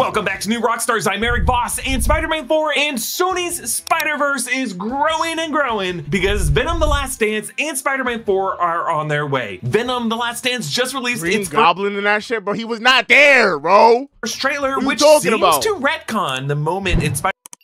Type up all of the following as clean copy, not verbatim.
Welcome back to New Rockstars. I'm Eric Voss, and Spider-Man 4 and Sony's Spider-Verse is growing and growing because Venom the Last Dance and Spider-Man 4 are on their way. Venom the Last Dance just released its Goblin and that shit, bro. He was not there, bro. First trailer, which seems to retcon the moment in Spider-Man.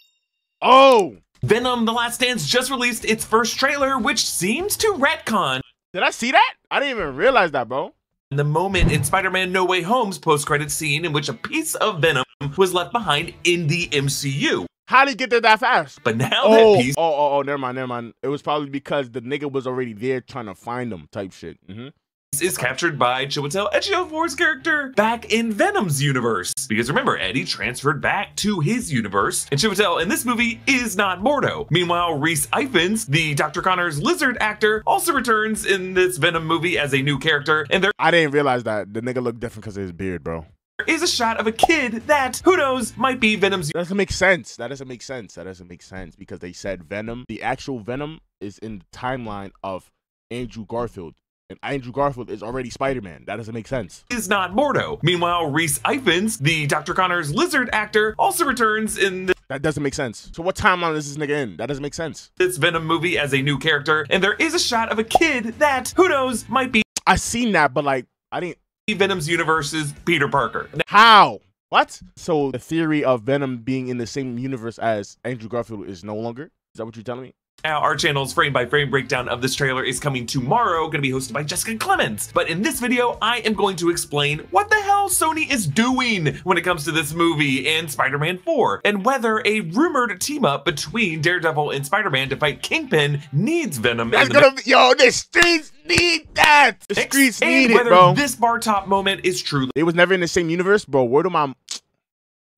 Oh! Venom the Last Dance just released its first trailer, which seems to retcon. Did I see that? I didn't even realize that, bro. The moment in Spider-Man No Way Home's post-credit scene in which a piece of Venom was left behind in the MCU. How did he get there that fast? But now that piece... Never mind. It was probably because the nigga was already there trying to find him type shit. Is captured by Chiwetel Ejiofor's character back in Venom's universe. Because remember, Eddie transferred back to his universe, and Chiwetel in this movie is not Mordo. Meanwhile, Rhys Ifans, the Dr. Connor's lizard actor, also returns in this Venom movie as a new character, and I didn't realize that. The nigga looked different because of his beard, bro. There is a shot of a kid that, who knows, might be Venom's... That doesn't make sense. Because they said Venom, the actual Venom, is in the timeline of Andrew Garfield. And Andrew Garfield is already Spider-Man. That doesn't make sense. Is not Mordo. Meanwhile, Rhys Ifans, the Dr. Connor's lizard actor, also returns in the... That doesn't make sense. So what timeline is this nigga in? That doesn't make sense. This Venom movie as a new character, and there is a shot of a kid that, who knows, might be... I seen that, but like, I didn't... Venom's universe's Peter Parker. How? What? So the theory of Venom being in the same universe as Andrew Garfield is no longer? Is that what you're telling me? Now, our channel's frame-by-frame breakdown of this trailer is coming tomorrow, going to be hosted by Jessica Clements. But in this video, I am going to explain what the hell Sony is doing when it comes to this movie and Spider-Man 4, and whether a rumored team-up between Daredevil and Spider-Man to fight Kingpin needs Venom. That's gonna be, yo, the streets need that! The streets need it, bro. And whether this bar top moment is truly... It was never in the same universe, bro. Word of my...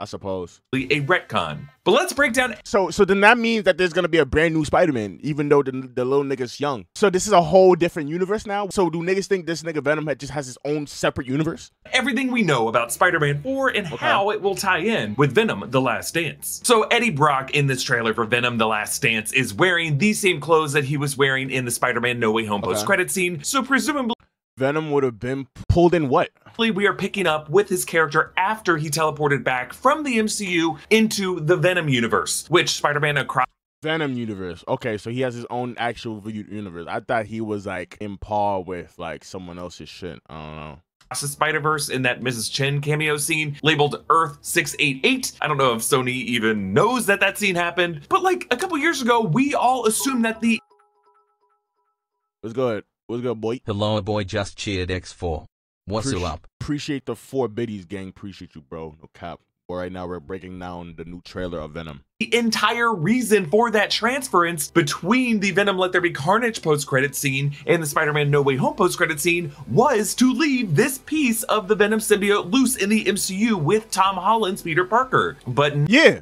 I suppose. A retcon. But let's break down... So then that means that there's going to be a brand new Spider-Man, even though the little nigga's young. So this is a whole different universe now? So do niggas think this nigga Venom just has his own separate universe? Everything we know about Spider-Man 4 and how it will tie in with Venom The Last Dance. So Eddie Brock in this trailer for Venom The Last Dance is wearing the same clothes that he was wearing in the Spider-Man No Way Home post-credit scene. So presumably... Venom would have been pulled in what? We are picking up with his character after he teleported back from the MCU into the Venom universe, which Spider-Man across... Venom universe. Okay, so he has his own actual universe. I thought he was like in par with like someone else's shit. I don't know. The Spider-Verse in that Mrs. Chen cameo scene labeled Earth 688. I don't know if Sony even knows that that scene happened, but like a couple years ago, we all assumed that the... Let's go ahead. What's good, boy? Hello, boy. Just cheered X4. What's up? Appreciate the four biddies, gang. Appreciate you, bro. No cap. Well, right now, we're breaking down the new trailer of Venom. The entire reason for that transference between the Venom Let There Be Carnage post-credit scene and the Spider-Man No Way Home post-credit scene was to leave this piece of the Venom symbiote loose in the MCU with Tom Holland's Peter Parker. But yeah.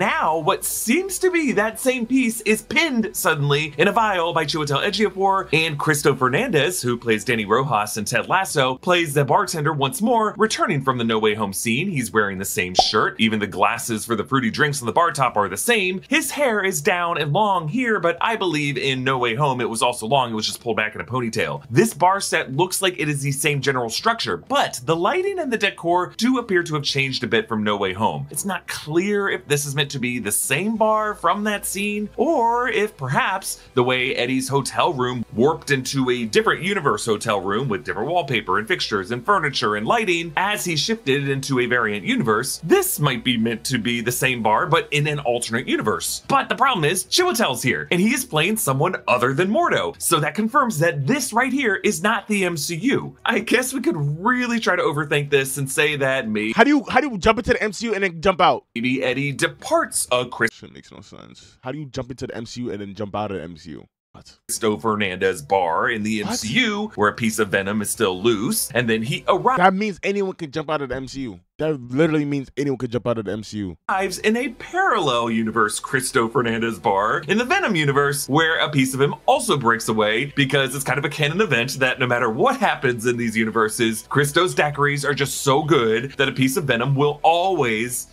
Now, what seems to be that same piece is pinned suddenly in a vial by Chiwetel Ejiofor, and Cristo Fernandez, who plays Danny Rojas and Ted Lasso, plays the bartender once more, returning from the No Way Home scene. He's wearing the same shirt. Even the glasses for the fruity drinks on the bar top are the same. His hair is down and long here, but I believe in No Way Home it was also long. It was just pulled back in a ponytail. This bar set looks like it is the same general structure, but the lighting and the decor do appear to have changed a bit from No Way Home. It's not clear if this is meant to be the same bar from that scene, or if perhaps the way Eddie's hotel room warped into a different universe hotel room with different wallpaper and fixtures and furniture and lighting as he shifted into a variant universe, this might be meant to be the same bar but in an alternate universe. But the problem is Chiwetel's here, and he is playing someone other than Mordo, so that confirms that this right here is not the MCU. I guess we could really try to overthink this and say that maybe... How do you jump into the MCU and then jump out? Maybe Eddie departed. Shit makes no sense. How do you jump into the MCU and then jump out of the MCU? What? Cristo Fernandez bar in the MCU where a piece of Venom is still loose, and then he arrives. That means anyone can jump out of the MCU. That literally means anyone could jump out of the MCU. Arrives in a parallel universe, Cristo Fernandez bar in the Venom universe, where a piece of him also breaks away, because it's kind of a canon event that no matter what happens in these universes, Cristo's daiquiris are just so good that a piece of Venom will always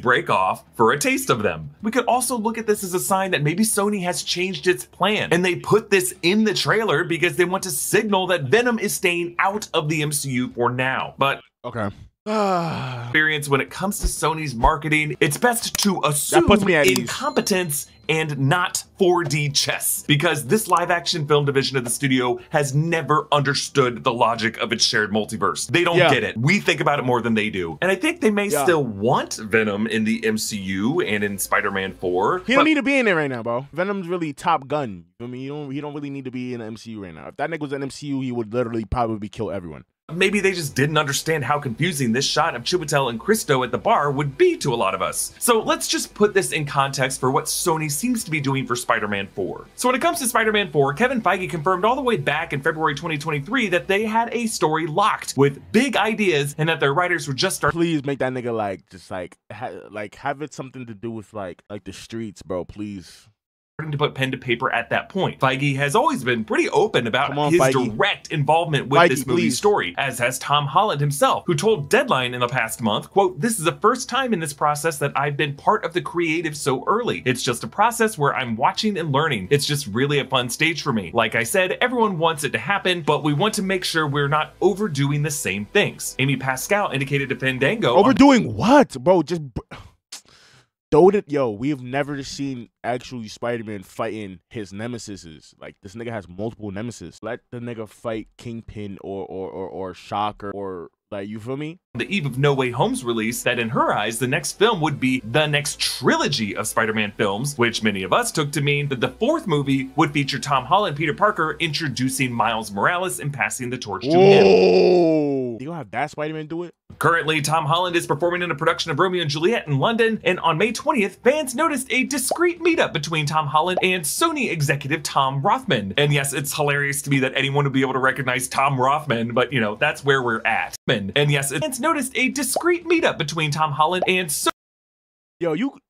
break off for a taste of them. We could also look at this as a sign that maybe Sony has changed its plan, and they put this in the trailer because they want to signal that Venom is staying out of the MCU for now. But okay. experience when it comes to Sony's marketing, it's best to assume incompetence and not 4D chess, because this live-action film division of the studio has never understood the logic of its shared multiverse. They don't get it. We think about it more than they do. And I think they may still want Venom in the MCU and in Spider-Man 4. He don't need to be in there right now, bro. Venom's really Top Gun. I mean, he don't really need to be in the MCU right now. If that nigga was in the MCU, he would literally probably kill everyone. Maybe they just didn't understand how confusing this shot of Chiwetel and Cristo at the bar would be to a lot of us. So let's just put this in context for what Sony seems to be doing for Spider-Man 4. So when it comes to Spider-Man 4, Kevin Feige confirmed all the way back in February 2023 that they had a story locked with big ideas and that their writers would just start. Please make that nigga like, just like have it something to do with like the streets, bro, please. Starting to put pen to paper at that point. Feige has always been pretty open about his direct involvement with this movie's story, as has Tom Holland himself, who told Deadline in the past month, quote, "This is the first time in this process that I've been part of the creative so early. It's just a process where I'm watching and learning. It's just really a fun stage for me. Like I said, everyone wants it to happen, but we want to make sure we're not overdoing the same things." Amy Pascal indicated to Fandango. Overdoing what, bro? Just... Yo, we've never seen actually Spider-Man fighting his nemesises. Like, this nigga has multiple nemesis. Let the nigga fight Kingpin or Shocker or... Like, you feel me? The eve of No Way Home's release, that in her eyes, the next film would be the next trilogy of Spider-Man films, which many of us took to mean that the fourth movie would feature Tom Holland, Peter Parker, introducing Miles Morales and passing the torch to him. You gonna have that Spider-Man do it? Currently, Tom Holland is performing in a production of Romeo and Juliet in London, and on May 20th, fans noticed a discreet meetup between Tom Holland and Sony executive Tom Rothman. And yes, it's hilarious to me that anyone would be able to recognize Tom Rothman, but you know, that's where we're at. And yes, it's noticed a discreet meetup between Tom Holland and Sony.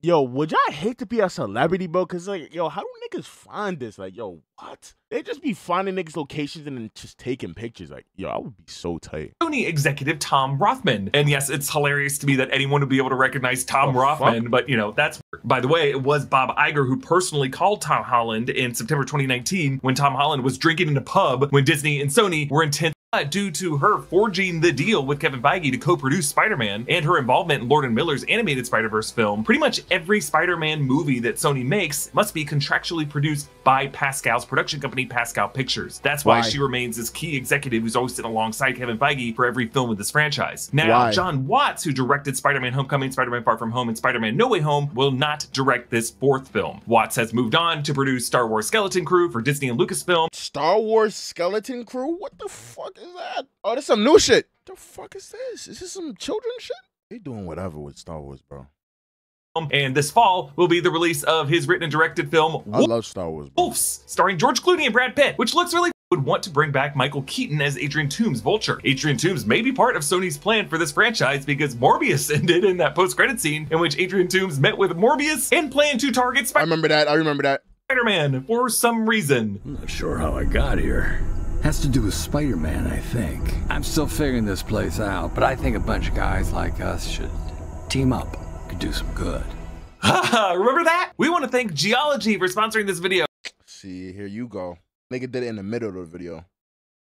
Yo, would y'all hate to be a celebrity, bro? Cause like, yo, how do niggas find this? Like, yo, what? They just be finding niggas locations and then just taking pictures. Like, yo, I would be so tight. Sony executive Tom Rothman. And yes, it's hilarious to me that anyone would be able to recognize Tom Rothman, but you know, that's... By the way, it was Bob Iger who personally called Tom Holland in September 2019 when Tom Holland was drinking in a pub when Disney and Sony were intent due to her forging the deal with Kevin Feige to co-produce Spider-Man and her involvement in Lord and Miller's animated Spider-Verse film. Pretty much every Spider-Man movie that Sony makes must be contractually produced by Pascal's production company, Pascal Pictures. That's why she remains this key executive who's always sitting alongside Kevin Feige for every film of this franchise. Now, John Watts, who directed Spider-Man Homecoming, Spider-Man Far From Home, and Spider-Man No Way Home, will not direct this fourth film. Watts has moved on to produce Star Wars Skeleton Crew for Disney and Lucasfilm. Star Wars Skeleton Crew? What the fuck is that? Oh, that's some new shit. The fuck is this? Is this some children's shit? They doing whatever with Star Wars, bro. And this fall will be the release of his written and directed film Wolfs, starring George Clooney and Brad Pitt, which looks really... would want to bring back Michael Keaton as Adrian Toomes Vulture. Adrian Toomes may be part of Sony's plan for this franchise because Morbius ended in that post-credit scene in which Adrian Toomes met with Morbius and planned to target Spider-Man. I remember that. Spider-Man for some reason. I'm not sure how I got here. Has to do with Spider-Man, I think. I'm still figuring this place out, but I think a bunch of guys like us should team up. Could do some good. Remember that? We want to thank Geology for sponsoring this video. See, here you go. Nigga did it in the middle of the video.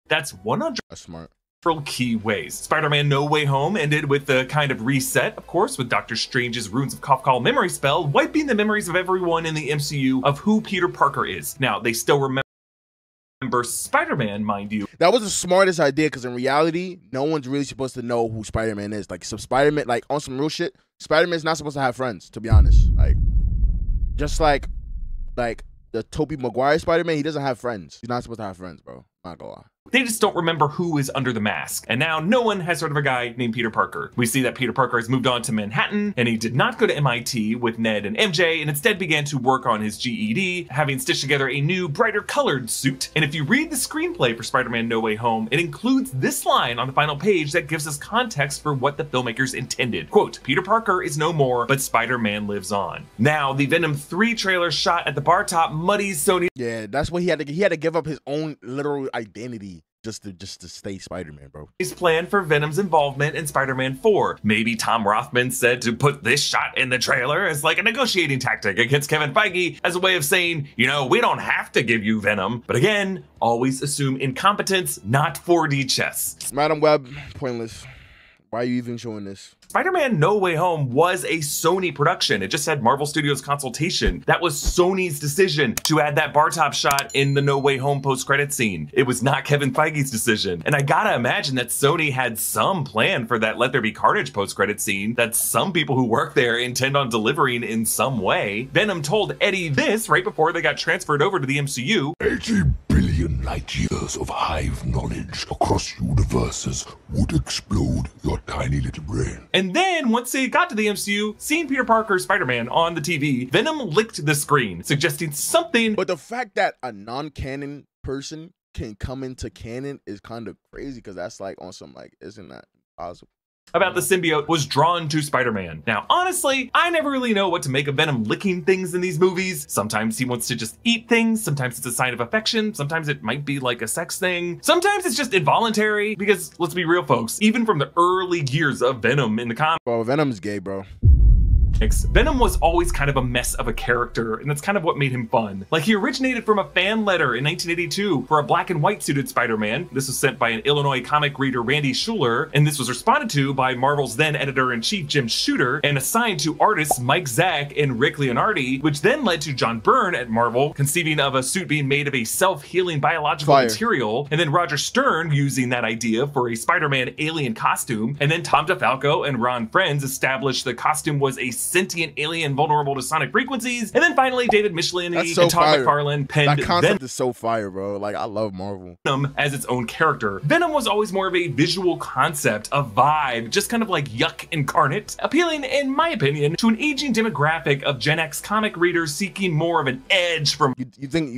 That's 100%. That's smart. Several key ways. Spider-Man No Way Home ended with a kind of reset, of course, with Doctor Strange's Runes of Kof'Kaal memory spell, wiping the memories of everyone in the MCU of who Peter Parker is. Now, they still remember Spider-Man, mind you. That was the smartest idea, because in reality, no one's really supposed to know who Spider-Man is. Like, so Spider-Man, like, on some real shit, Spider-Man's not supposed to have friends, to be honest. Like, just like, the Tobey Maguire Spider-Man, he doesn't have friends. He's not supposed to have friends, bro. Not gonna lie. They just don't remember who is under the mask. And now no one has heard of a guy named Peter Parker. We see that Peter Parker has moved on to Manhattan, and he did not go to MIT with Ned and MJ, and instead began to work on his GED, having stitched together a new, brighter colored suit. And if you read the screenplay for Spider-Man No Way Home, it includes this line on the final page that gives us context for what the filmmakers intended. Quote, "Peter Parker is no more, but Spider-Man lives on." Now, the Venom 3 trailer shot at the bar top muddies Sony. Yeah, that's what he had to give up his own literal identity. Just to stay Spider-Man, bro. His plan for Venom's involvement in Spider-Man 4. Maybe Tom Rothman said to put this shot in the trailer as like a negotiating tactic against Kevin Feige as a way of saying, you know, we don't have to give you Venom. But again, always assume incompetence, not 4D chess. Madam Web, pointless. Why are you even showing this? Spider-Man No Way Home was a Sony production. It just had Marvel Studios consultation. That was Sony's decision to add that bar top shot in the No Way Home post-credit scene. It was not Kevin Feige's decision. And I gotta imagine that Sony had some plan for that Let There Be Carnage post-credit scene that some people who work there intend on delivering in some way. Venom told Eddie this right before they got transferred over to the MCU. 80 billion light years of hive knowledge across universes would explode your tiny little brain. And then once they got to the MCU, seeing Peter Parker Spider-Man on the TV, Venom licked the screen, suggesting something. But the fact that a non-canon person can come into canon is kind of crazy, because that's like on some like, isn't that possible? About the symbiote was drawn to Spider-Man. Now, honestly, I never really know what to make of Venom licking things in these movies. Sometimes he wants to just eat things. Sometimes it's a sign of affection. Sometimes it might be like a sex thing. Sometimes it's just involuntary, because let's be real, folks, even from the early years of Venom in the comics. Bro, Venom's gay, bro. Venom was always kind of a mess of a character, and that's kind of what made him fun. Like, he originated from a fan letter in 1982 for a black and white suited Spider-Man. This was sent by an Illinois comic reader, Randy Schuler, and this was responded to by Marvel's then editor-in-chief, Jim Shooter, and assigned to artists Mike Zeck and Rick Leonardi, which then led to John Byrne at Marvel conceiving of a suit being made of a self-healing biological material, and then Roger Stern using that idea for a Spider-Man alien costume, and then Tom DeFalco and Ron Frenz established the costume was a sentient alien vulnerable to sonic frequencies. And then finally, David Michelinie and Todd McFarlane penned Venom. That concept is so fire, bro. Like, I love Marvel. Venom as its own character. Venom was always more of a visual concept, a vibe, just kind of like yuck incarnate, appealing, in my opinion, to an aging demographic of Gen X comic readers seeking more of an edge from... You think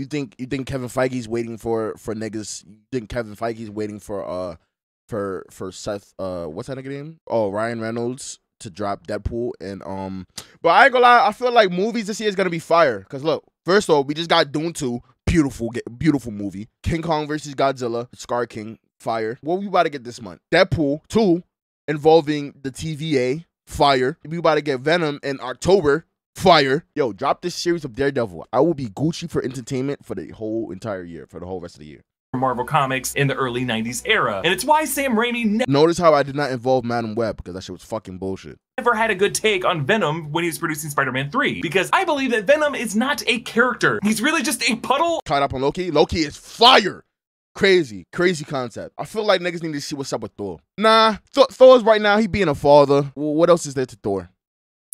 Kevin Feige's waiting for niggas? You think Kevin Feige's waiting for Seth, what's that nigga name? Oh, Ryan Reynolds to drop Deadpool? And but I ain't gonna lie, I feel like movies this year is gonna be fire, because look, first of all, we just got Dune 2, beautiful movie. King Kong versus Godzilla, Scar King, fire. What we about to get this month? Deadpool 2 involving the TVA, fire. We about to get Venom in October, fire. Yo, drop this series of Daredevil. I will be Gucci for entertainment for the whole entire year, for the whole rest of the year. Marvel Comics in the early 90s era. And it's why Sam Raimi... Notice how I did not involve Madam Web, because that shit was fucking bullshit. Never had a good take on Venom when he was producing Spider-Man 3, because I believe that Venom is not a character. He's really just a puddle. Caught up on Loki. Loki is fire. Crazy, crazy concept. I feel like niggas need to see what's up with Thor. Nah, Thor's right now, he being a father. Well, what else is there to Thor?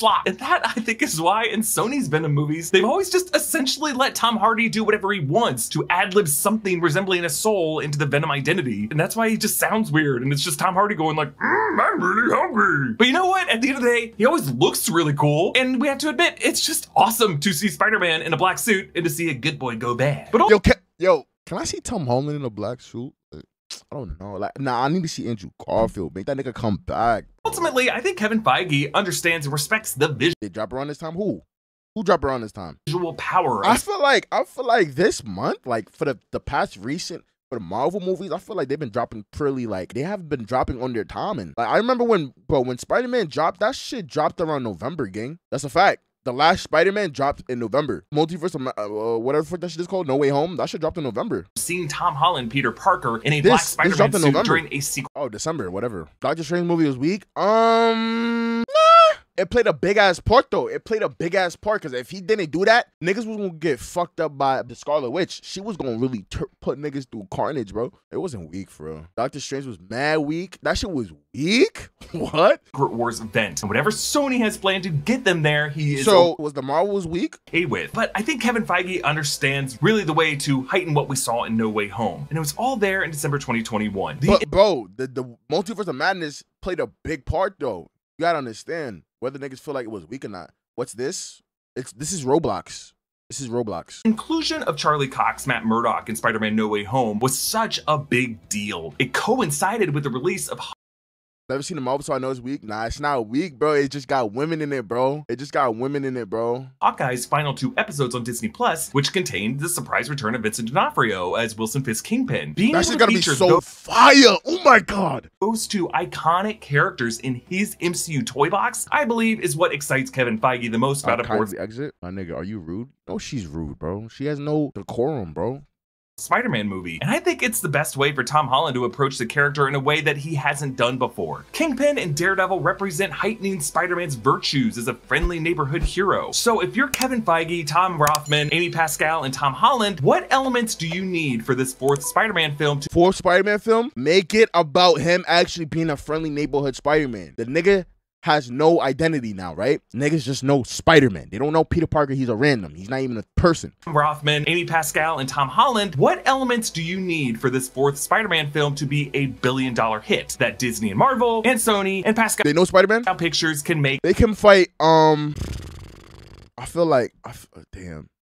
Plot. And that, I think, is why in Sony's Venom movies, they've always just essentially let Tom Hardy do whatever he wants to ad-lib something resembling a soul into the Venom identity. And that's why he just sounds weird. And it's just Tom Hardy going like, I'm really hungry. But you know what? At the end of the day, he always looks really cool. And we have to admit, it's just awesome to see Spider-Man in a black suit and to see a good boy go bad. But yo, can I see Tom Holland in a black suit? I don't know. Like, nah, I need to see Andrew Garfield. Make that nigga come back. Ultimately, I think Kevin Feige understands and respects the vision. They drop around this time? Who dropped around this time? Visual power. I feel like this month, like for the past recent, for the Marvel movies, I feel like they've been dropping pretty, like, they haven't been dropping on their timing. Like, I remember when Spider-Man dropped, that shit dropped around November, gang. That's a fact. The last Spider-Man dropped in November. Multiverse of whatever that shit is called, No Way Home, that shit dropped in November. Seeing Tom Holland, Peter Parker in a black Spider-Man suit during a sequel. Oh, December, whatever. Doctor Strange movie was weak. It played a big-ass part, though. It played a big-ass part, because if he didn't do that, niggas was going to get fucked up by the Scarlet Witch. She was going to really put niggas through carnage, bro. It wasn't weak, for real. Doctor Strange was mad weak. That shit was weak? What? Secret Wars event. And whatever Sony has planned to get them there, he is... So, was the Marvels weak? Okay with. But I think Kevin Feige understands really the way to heighten what we saw in No Way Home. And it was all there in December 2021. But, bro, the Multiverse of Madness played a big part, though. You got to understand. Whether niggas feel like it was weak or not. What's this? This is Roblox. This is Roblox. Inclusion of Charlie Cox, Matt Murdock, and Spider-Man No Way Home was such a big deal. It coincided with the release of... Never seen a Marvel, so I know it's weak. Nah, it's not weak, bro. It just got women in it, bro. It just got women in it, bro. Hawkeye's final two episodes on Disney Plus, which contained the surprise return of Vincent D'Onofrio as Wilson Fisk Kingpin. That's just gonna be so fire! Oh my god! Those two iconic characters in his MCU toy box, I believe, is what excites Kevin Feige the most about a fourth exit. My nigga, are you rude? Oh, she's rude, bro. She has no decorum, bro. Spider-Man movie, and I think it's the best way for Tom Holland to approach the character in a way that he hasn't done before. Kingpin and Daredevil represent heightening Spider-Man's virtues as a friendly neighborhood hero. So if you're Kevin Feige, Tom Rothman, Amy Pascal, and Tom Holland, what elements do you need for this fourth Spider-Man film? Fourth Spider-Man film? Make it about him actually being a friendly neighborhood Spider-Man. The nigga has no identity now, right? Niggas just know Spider-Man. They don't know Peter Parker. He's a random. He's not even a person. Rothman, Amy Pascal, and Tom Holland, what elements do you need for this fourth Spider-Man film to be a billion-dollar hit that Disney and Marvel and Sony and Pascal, they know Spider-Man? Pictures can make? They can fight, damn.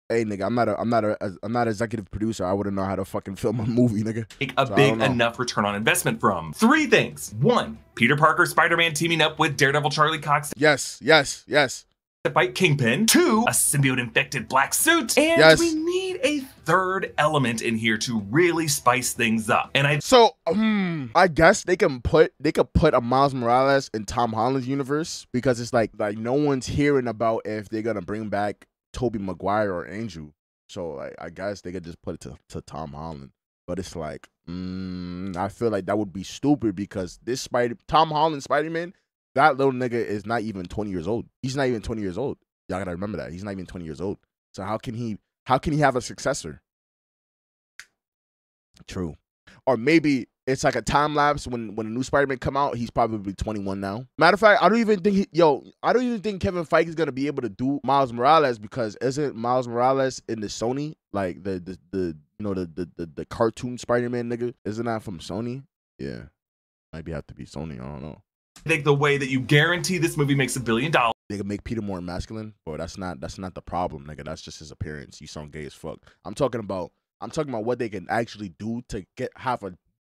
Hey nigga, I'm not an executive producer. I wouldn't know how to fucking film a movie, nigga. Make a big enough return on investment from. Three things. One, Peter Parker, Spider-Man teaming up with Daredevil Charlie Cox. Yes, yes, yes. To fight Kingpin. Two, a symbiote-infected black suit. And yes, we need a third element in here to really spice things up. And I guess they could put a Miles Morales in Tom Holland's universe, because it's like no one's hearing about if they're gonna bring back Tobey Maguire or Andrew, so like I guess they could just put it to Tom Holland. But it's like, I feel like that would be stupid, because this Tom Holland Spider-Man, that little nigga is not even 20 years old. He's not even 20 years old. Y'all gotta remember that he's not even 20 years old. So how can he have a successor? True. Or maybe it's like a time lapse when a new Spider-Man come out, he's probably 21 now. Matter of fact, I don't even think Kevin Feige is gonna be able to do Miles Morales, because isn't Miles Morales in the Sony, like the cartoon Spider-Man nigga? Isn't that from Sony? Yeah, maybe have to be Sony. I don't know. I think the way that you guarantee this movie makes $1 billion. They could make Peter more masculine, but that's not the problem, nigga. That's just his appearance. You sound gay as fuck. I'm talking about what they can actually do to get half a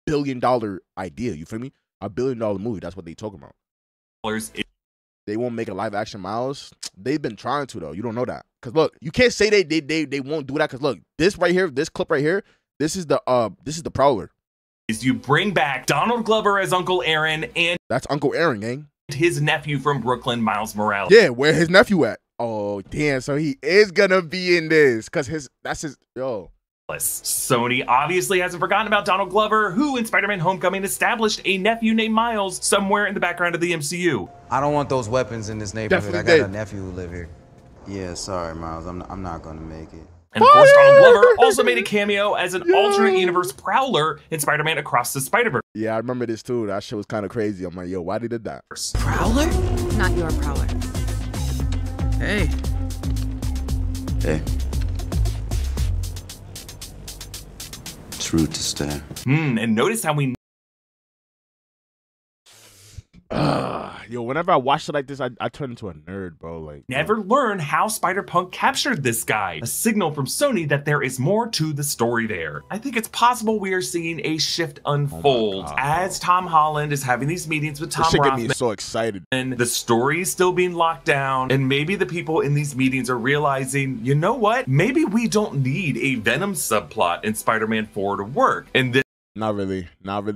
billion-dollar idea, you feel me? A billion-dollar movie, that's what they talking about. They won't make a live-action Miles. They've been trying to, though. You don't know that. Because, look, you can't say they won't do that, because, look, this right here, this clip right here, this is the Prowler. Is you bring back Donald Glover as Uncle Aaron and... That's Uncle Aaron, gang. His nephew from Brooklyn, Miles Morales. Yeah, where his nephew at? Oh, damn, so he is gonna be in this, because yo... Sony obviously hasn't forgotten about Donald Glover, who in Spider-Man Homecoming established a nephew named Miles somewhere in the background of the MCU. I don't want those weapons in this neighborhood. Definitely I got a nephew who live here. Yeah, sorry, Miles. I'm not going to make it. And of course, Donald Glover also made a cameo as an alternate universe Prowler in Spider-Man Across the Spider-Verse. Yeah, I remember this too. That shit was kind of crazy. I'm like, yo, why did it die? Prowler? Not your Prowler. Hey. Hey. Rude to stare. And notice how we... Yo, whenever I watch it like this, I turn into a nerd, bro. Like, never learn how Spider-Punk captured this guy. A signal from Sony that there is more to the story there. I think it's possible we are seeing a shift unfold as Tom Holland is having these meetings with Tom Rothman. This shit get me so excited. And the story is still being locked down, and maybe the people in these meetings are realizing, you know what? Maybe we don't need a Venom subplot in Spider-Man 4 to work. And this... Not really.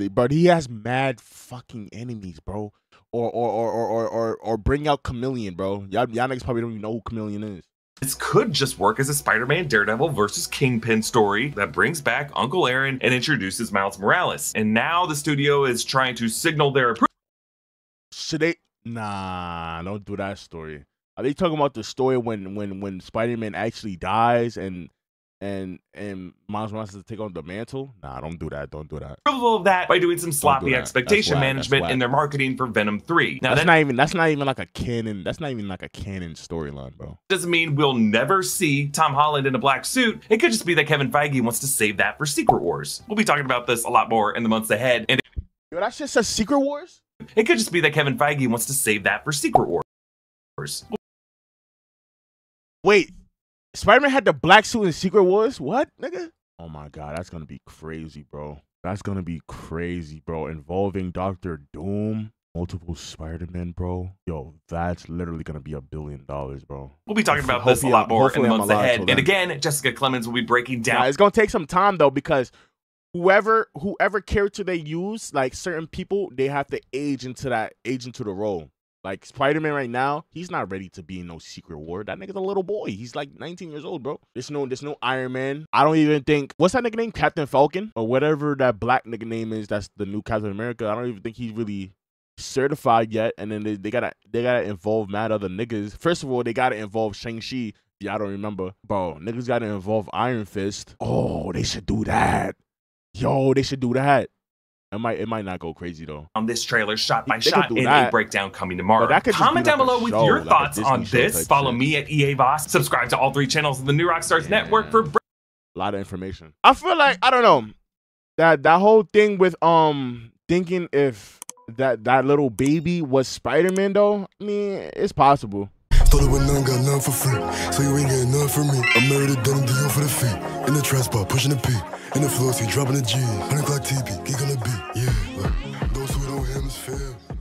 But he has mad fucking enemies, bro. Or bring out Chameleon, bro. Y'all niggas probably don't even know who Chameleon is. This could just work as a Spider-Man Daredevil versus Kingpin story that brings back Uncle Aaron and introduces Miles Morales. And now the studio is trying to signal their approval. Should they? Nah, don't do that story. Are they talking about the story when Spider-Man actually dies and Miles Morales to take on the mantle? Nah, don't do that. Don't do that. Approval of that by doing some sloppy expectation management in their marketing for Venom 3. Now that's not even like a canon. That's not even like a canon storyline, bro. Doesn't mean we'll never see Tom Holland in a black suit. It could just be that Kevin Feige wants to save that for Secret Wars. We'll be talking about this a lot more in the months ahead. And yo, that shit says Secret Wars? It could just be that Kevin Feige wants to save that for Secret Wars. Wait. Spider-Man had the black suit in Secret Wars? What, nigga? Oh my god, that's gonna be crazy, bro. That's gonna be crazy, bro. Involving Doctor Doom, multiple Spider-Man, bro. Yo, that's literally gonna be $1 billion, bro. We'll be talking about this a lot more in the months ahead. And again, Jessica Clements will be breaking down. Yeah, it's gonna take some time though, because whoever character they use, like certain people, they have to age into the role. Like, Spider-Man right now, he's not ready to be in no Secret War. That nigga's a little boy. He's like 19 years old, bro. There's no Iron Man. I don't even think, what's that nigga name? Captain Falcon? Or whatever that black nigga name is, that's the new Captain America. I don't even think he's really certified yet. And then they gotta involve mad other niggas. First of all, they gotta involve Shang-Chi. Yeah, I don't remember. Bro, niggas gotta involve Iron Fist. Oh, they should do that. Yo, they should do that. It might not go crazy though. On this trailer, shot by shot, in a breakdown coming tomorrow. Comment down below with your thoughts on this. Follow me at EA Voss. Subscribe to all 3 channels of the New Rockstars Network for a lot of information. I feel like, I don't know, that whole thing with thinking if that little baby was Spider-Man though. I mean, it's possible. Thought it went none, got none for free, so you ain't getting none from me. I'm married to Denim Deal for the fee. In the trash bar, pushing the P. In the floor, see dropping the G. 100 o'clock TP, geek on the beat. Yeah, look, those who don't hear this fair.